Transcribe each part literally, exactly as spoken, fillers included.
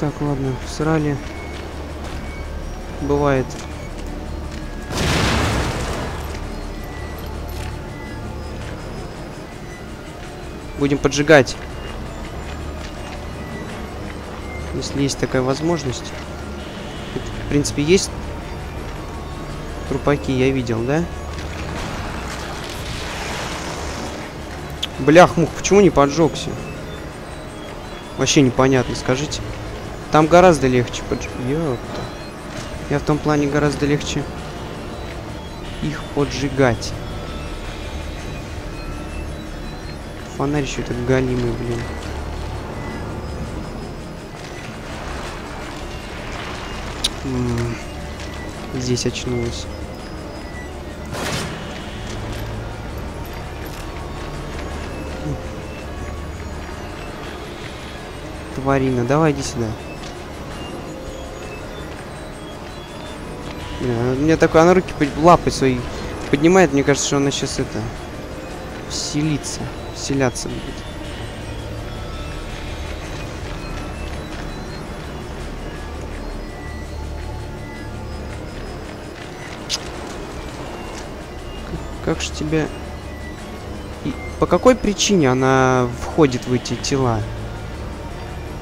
Так, ладно, срали. Бывает. Будем поджигать. Если есть такая возможность. В принципе, есть трупаки, я видел, да? Блях-мух, почему не поджегся? Вообще непонятно, скажите. Там гораздо легче подж... Ёпта. Я в том плане гораздо легче их поджигать. Фонарь еще этот галимый, блин. М-м-м. Здесь очнулась. Тварина, давай иди сюда. У меня такое, она руки лапы свои поднимает, мне кажется, что она сейчас это вселится, вселяться будет. Как, как же тебя? И по какой причине она входит в эти тела?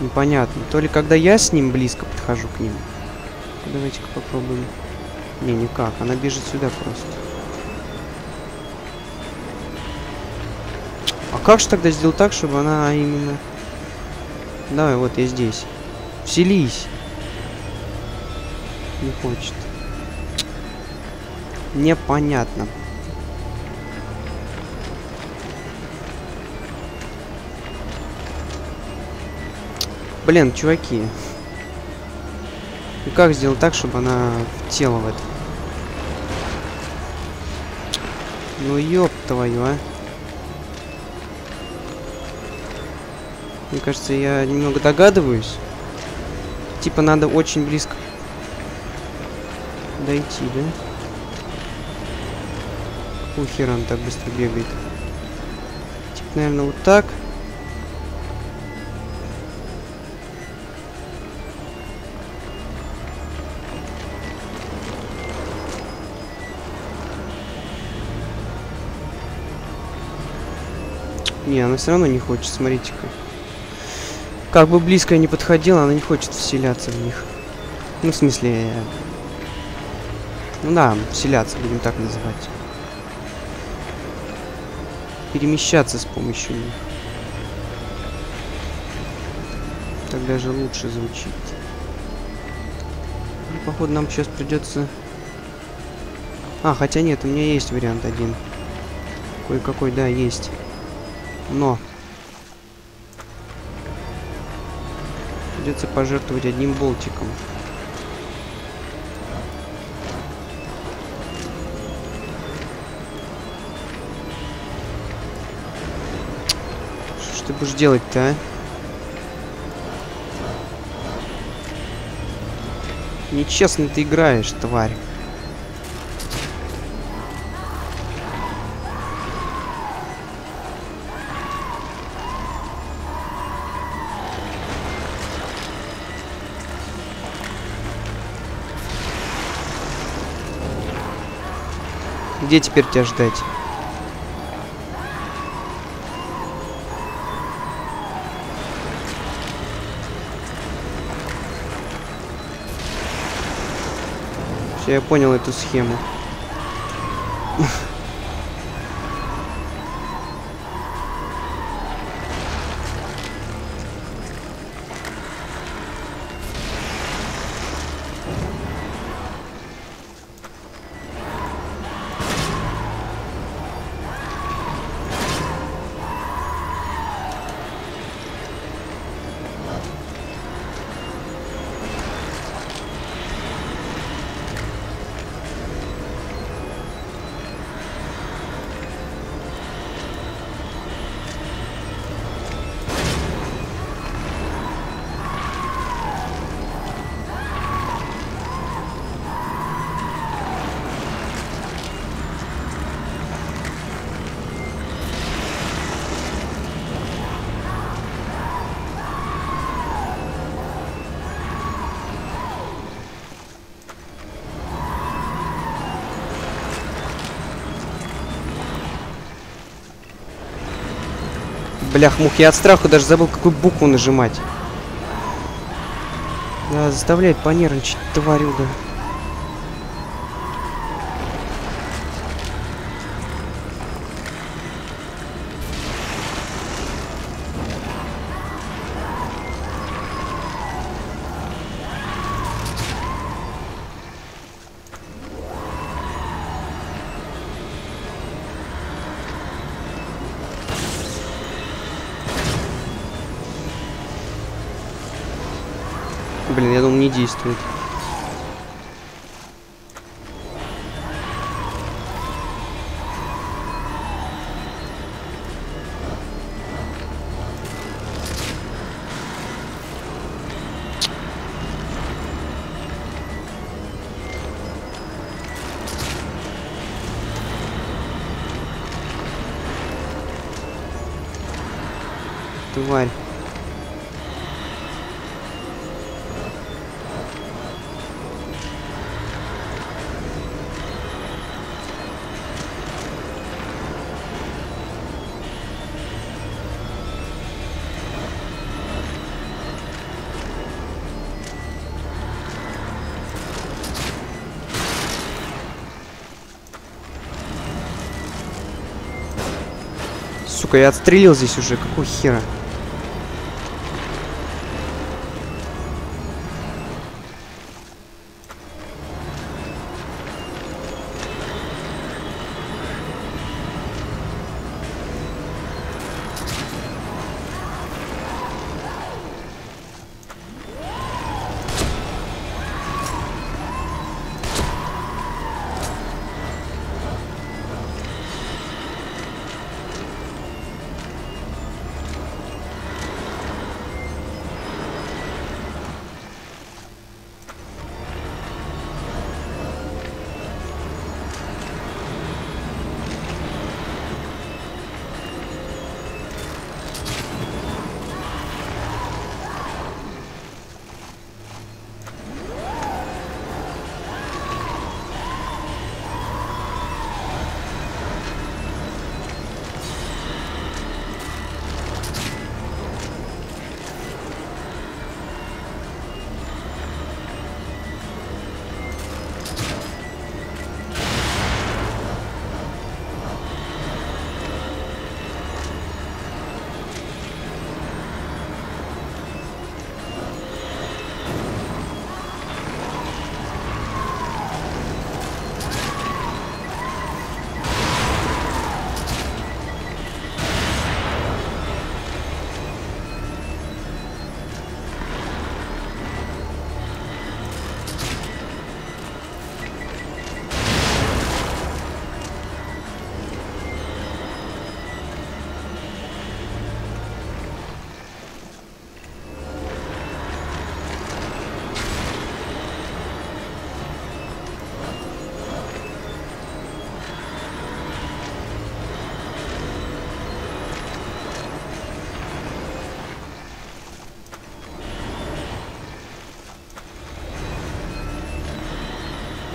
Непонятно. То ли когда я с ним близко подхожу к ним. Давайте-ка попробуем. Не, никак. Она бежит сюда просто. А как же тогда сделать так, чтобы она именно... Давай, вот я здесь. Вселись. Не хочет. Непонятно. Блин, чуваки. И как сделать так, чтобы она в тело в это? Ну ёб твою, а. Мне кажется, я немного догадываюсь. Типа надо очень близко дойти, да? Какого хера он так быстро бегает? Типа, наверное, вот так. Не, она все равно не хочет, смотрите-ка. Как бы близко я не подходила, она не хочет вселяться в них. Ну, в смысле... Ну да, вселяться, будем так называть. Перемещаться с помощью них. Так даже лучше звучит. Ну, походу, нам сейчас придется... А, хотя нет, у меня есть вариант один. Кое-какой, да, есть. Но придется пожертвовать одним болтиком. Что ж ты будешь делать-то, а? Нечестно ты играешь, тварь. Где теперь тебя ждать? Все, я понял эту схему. Блях, мух, я от страха даже забыл, какую букву нажимать. Надо заставлять понервничать, тварюга. Блин, я думал, не действует. Тварь. Сука, я отстрелил здесь уже, какого хера?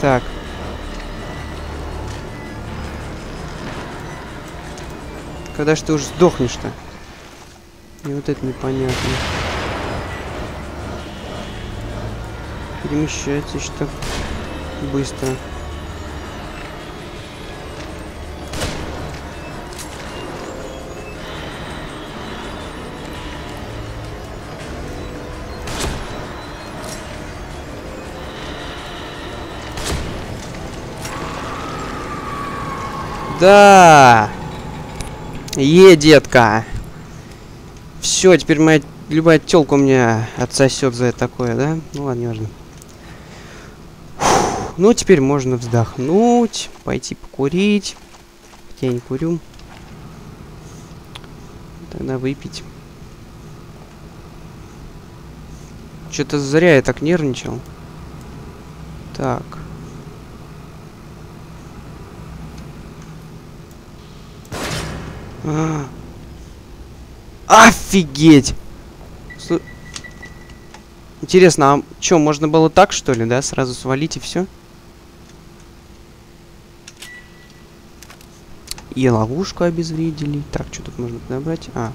Так. Когда ж ты уже сдохнешь-то? Мне вот это непонятно. Перемещается что-то быстро. Да! Е, детка! Все, теперь моя любая телка у меня отсосет за это такое, да? Ну ладно, не важно. Фух, ну, теперь можно вздохнуть, пойти покурить. Хотя я не курю. Тогда выпить. Что-то зря я так нервничал. Так. А. Офигеть! Слу... Интересно, а что, можно было так, что ли, да? Сразу свалить и все? И ловушку обезвредили. Так, что тут можно подобрать? А,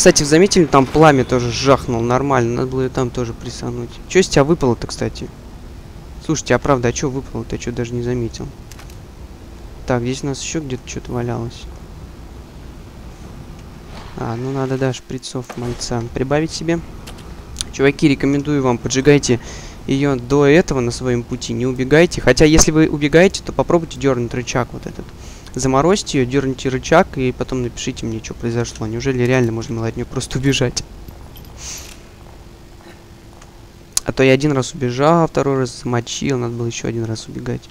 Кстати, заметили, там пламя тоже жахнул нормально. Надо было и там тоже присануть. Чё с тебя выпало-то, кстати? Слушайте, а правда, а чё выпало-то? Я чё даже не заметил. Так, здесь у нас еще где-то что-то валялось. А, ну надо, да, шприцов мальца прибавить себе. Чуваки, рекомендую вам, поджигайте ее до этого на своем пути. Не убегайте. Хотя, если вы убегаете, то попробуйте дернуть рычаг вот этот. Заморозьте ее, дерните рычаг и потом напишите мне, что произошло. Неужели реально можно было от нее просто убежать? А то я один раз убежал, второй раз замочил, надо было еще один раз убегать.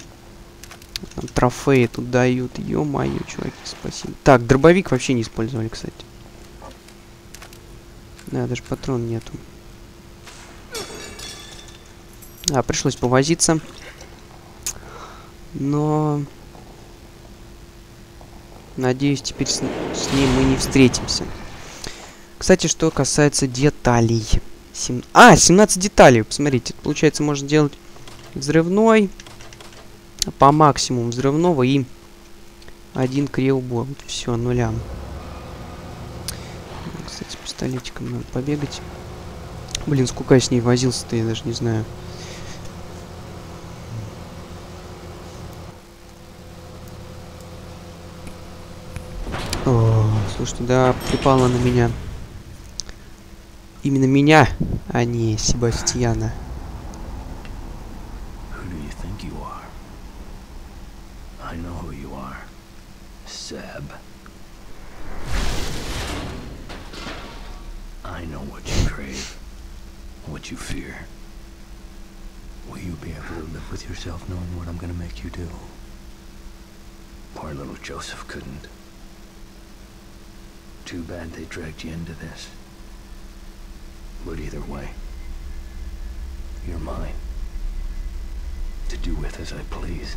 Там трофеи тут дают, ё-моё, чуваки, спасибо. Так, дробовик вообще не использовали, кстати. Да, даже патрон нету. А, пришлось повозиться. Но... Надеюсь, теперь с, с ней мы не встретимся. Кстати, что касается деталей. Сем... А, семнадцать деталей. Посмотрите, получается, можно делать взрывной. По максимуму взрывного и один криоубор. Вот, все, нулям. Кстати, пистолетиком надо побегать. Блин, сколько я с ней возился-то, я даже не знаю. Что да, припала на меня. Именно меня, а не Себастьяна. Too bad they dragged you into this. But either way, you're mine. To do with as I please.